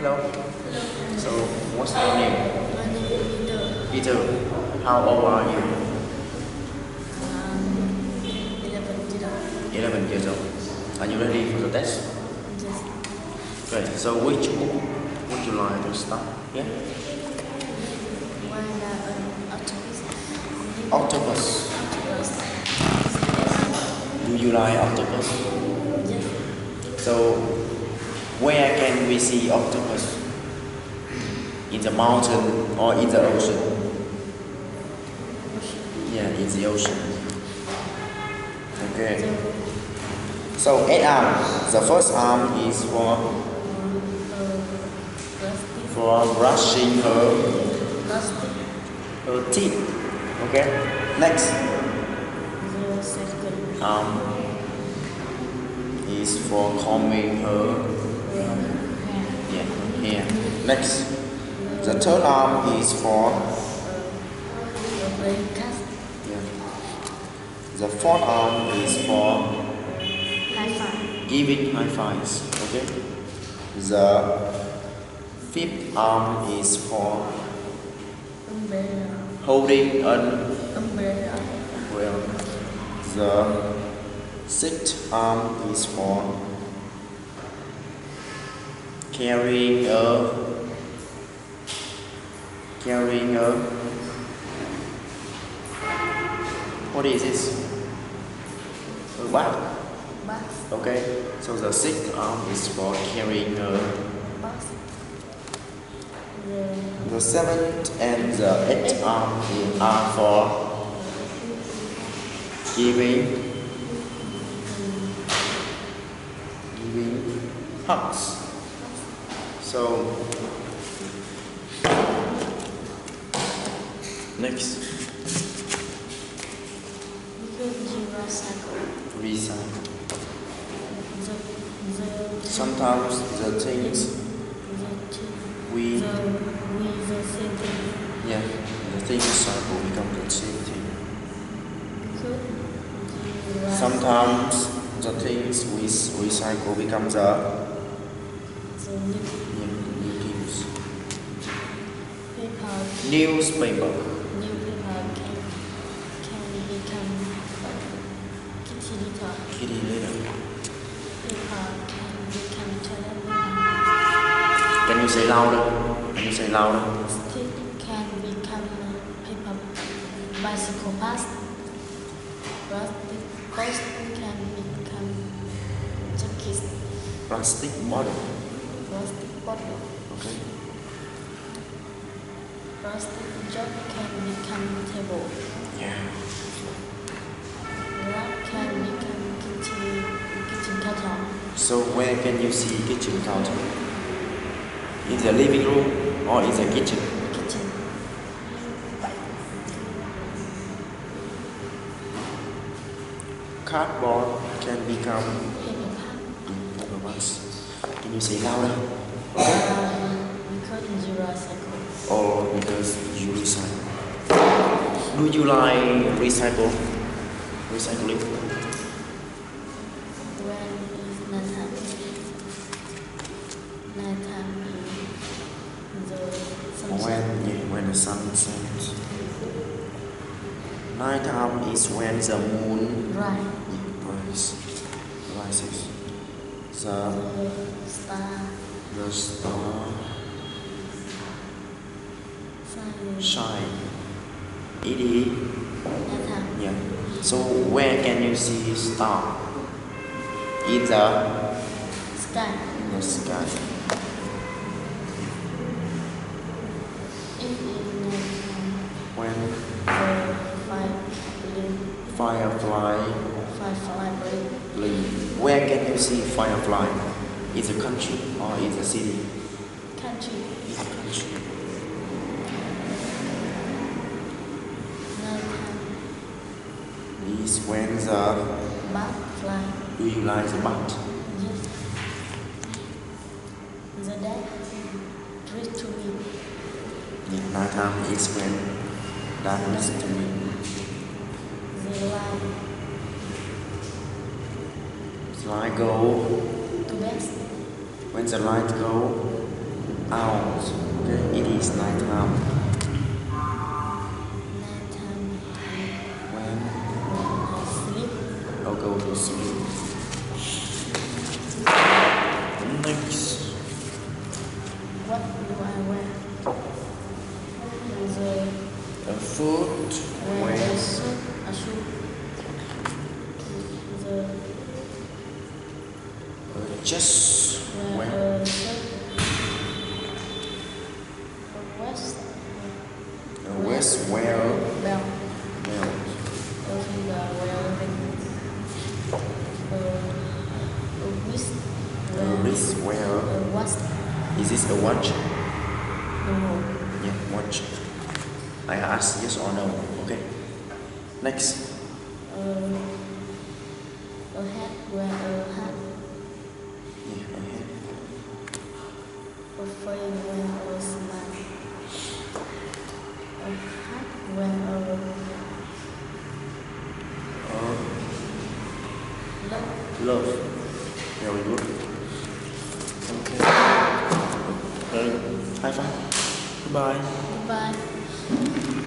Hello. So, what's your name? My name is Peter. Peter, how old are you? 11 years old. 11 years old. Are you ready for the test? Yes. Great. So, which book would you like to start? Yeah? One, octopus. Octopus. Octopus. Do you like octopus? Yes. So, where can we see octopus? In the mountain or in the ocean? Yeah, in the ocean. Okay. So 8 arms. The first arm is for brushing her teeth. Okay. Next. The second arm is for combing her. Yeah, here. Yeah. Next, the third arm is for the fourth arm is for giving high fives. Okay. The fifth arm is for holding an umbrella. Well, the sixth arm is for carrying a, what is this? A box. Okay, so the sixth arm is for carrying a box. The seventh and the eighth arm are for giving hugs. So, next. Recycle. Sometimes the things recycle become the same thing. Sometimes the things we recycle become the newspaper. Newspaper can become kitty litter. Paper can become television. Can you say louder? Stick can become paper. Bicycle pass. Plastic can become jacket. Plastic bottle. Okay. Plastic jug can become table. Yeah. Rug can become kitchen counter. So where can you see kitchen counter? In the living room or in the kitchen? Kitchen. Cardboard can become paper bags. Can you say louder? Because you recycle. Or because you recycle. Do you like recycling? When is night time when the sun sets. Night time is when the moon rises. The star shine. Yeah. So where can you see star? In the sky. When firefly. Where can you see firefly? In the country or in the city? Country. Is when the bat fly. Do you like the bat? Yes. The dad reads to me. In night time is when dad reads to me. The light go to bed. When the light go hours. It is nighttime. When I sleep, I'll go to sleep. Next. What do I wear? A footwear. A shoe. Just wear. West wear. Belt. Wrist wear. Is this a watch? No. Yeah, watch. I ask yes or no. Okay. Next. A hat. Wear a hat. Yeah, a hat. A frame. Wear a slide. A hat. Wear a love. There we go. Okay. High five. Goodbye. Goodbye.